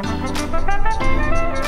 day.